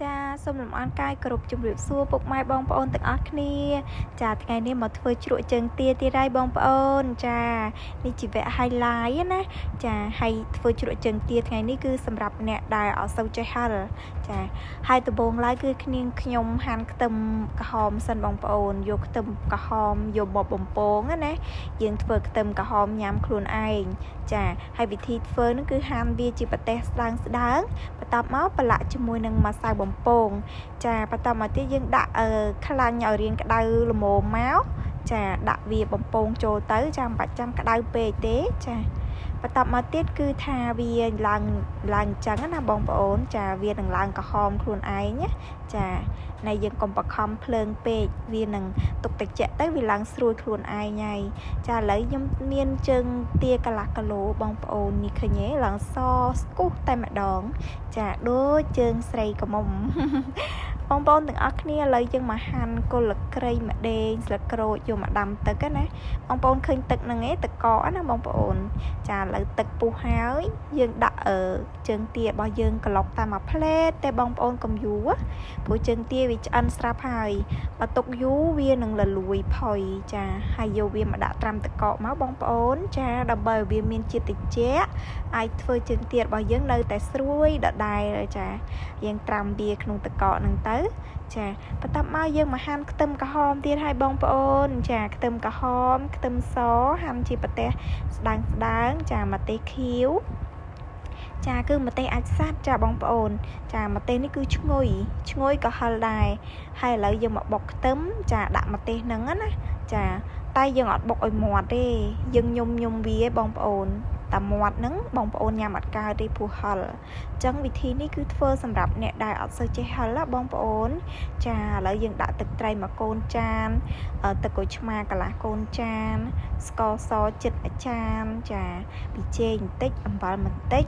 cha xôm làm ăn cai cột chụp rượu xua bột mai bong bón từng ác nia cha ngày nay mà thuê chuột chân tia tia rai bong bón cha đi chỉ vẽ hai lái á nè cha hay thuê chuột chân tia ngày nay cứ sầm rập nè đài ở sâu chơi ha rồi cha hai tụ bồn lái cứ kinh nhom hàn tầm cả hòm sân bong bón vô tầm cả hòm vô bọt bồng bón á nè dừng thuê tầm cả hòm nhám khuôn ai cha hay vị thịt phơi nó cứ hàn bia chỉ bát tét sang sáng và tao máu và lại cho mùi nâng mà sai bồng bồn cha và tao mà tiếc dân đã khá là nhỏ riêng cả đau là mồ máu cha đã vì bồng bồn trồ tới trăm và trăm cả đau bề tế cha và tao mà tiếc cứ tha vì làng trắng là bồng bồn cha vì đằng làng cả hòm luôn ai nhé cha này dân còn bạc hòm phơn bề vì đằng tục tịch chạy tới vì làng xuôi luôn ai nhảy cha lấy nhom miên chân tia cả lạc cả lỗ bồng bồn như thế nhé làng so cút tay mà đón cha đôi chân say cả mồm bong bong từng ác nia lấy chân mà hàn cô lực cây mà đen là cờ dù mà đầm tới cái này bong bong khinh tật là nghe tật cỏ nó bong bồn cha lấy tật pu háo dân đặt ở chân tia bao dân cả lọc ta mà plei tay bong bong cầm dú á bộ chân tia vì ăn sáp hài và tục dú viên đừng là lùi phòi cha hai dầu viên mà đã trăm tật cọ máu bong bồn cha đầm bờ viên miên chia tịch chế ai phơi chân tia bao dân nơi tại xuôi đã đài rồi cha dân trăm bia không tật cọ nằng tới chà và tập mau dân mà han tâm cả hôm tiên hai bông bồn chà tâm cả hôm tâm xó ham chỉ bật té đáng chà mà té khiếu chà cứ mà té ách sát chà bông bồn chà mà té nó cứ chung ngồi cả hờ đài hay là dân mà bọc tấm chà đạm mà té nắng á chà tay dân ọt bọc ổi mọt đi dân nhung vì bông bồn tầm mọt nắng bông bồn nhà mặt cao đi phù hợp chẳng vì thế này cứ phơi sầm rạp nè đại ở sơ chế hở là bông bồn trà lợi dân đã tịch trai mà côn chan ở tịch của chúng mà cả là côn chan sco so chật ở chan trà bị chê một tích ẩm vào một tích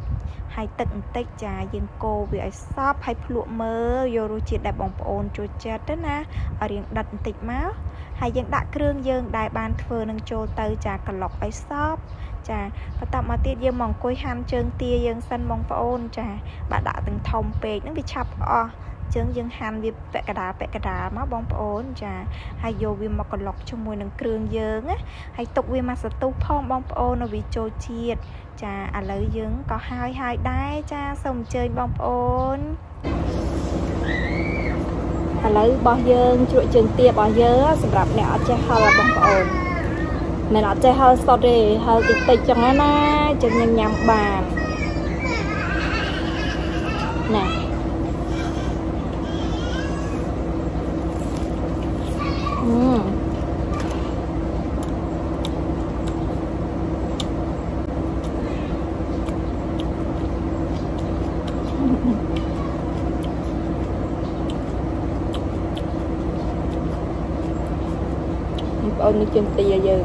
hai tận tích trà dân cô bị shop hay lụa mơ vô rồi chị đại bông bồn cho chết đó na ở riêng đặt tịch máu hay dân đã kêu dân đại ban phơi nâng trôi tới trà cả lọc ấy shop chà và tạm mà tiết dân mong cối ham chân tia dân sân mong phá ôn chà bạn đã từng thông về những bị chập chân dân ham việc vẽ cả đá máu bong phá ôn chà hay vô vì mà còn lọc trong mùi nắng cường dân á hay tục vì mà sập tu phong bong phá ôn nó bị trôi chiết chà à lấy dân có hai đai chà xong chơi bong phá ôn à lấy bao dân chuỗi chân tia bao dân sập rạp nẹo chơi hao là bong phá ôn nên là chơi hơi sorry hơi tịch chẳng á na cho nên nhầm bàn nè ôn đi chân tì giờ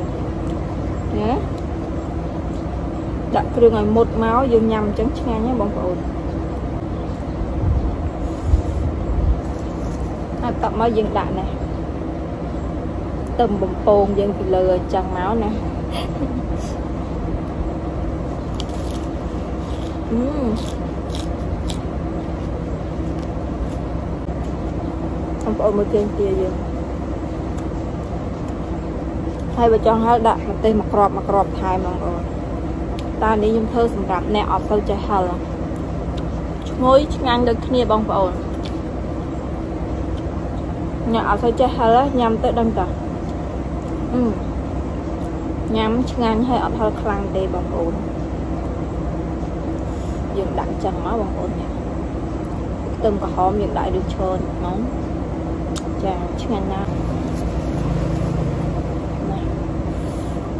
đặt kêu ngày một máu vô nhầm trắng ngang nhé bọn cậu tập máu dân đại này tầm bồng bồn dân thì lừa chẳng máu nè không có một kia gì hai vợ chồng hai đặt mặt tên mặc rộp thay mà rồi ta đi nhung thơ sầm rạp nè ọt sâu trái hờ ngồi ngang được kia bông phồn nhà ọt sâu trái hờ nhằm tới đâm cả nhắm ngang hay ọt hơi khăn tê bông phồn dừng đặt chân máu bông phồn nha từng cả hôm dừng đại được trơn nóng chà ngang nha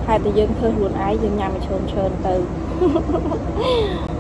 hai tự dân thơ luôn ái dân nhà mà trơn từ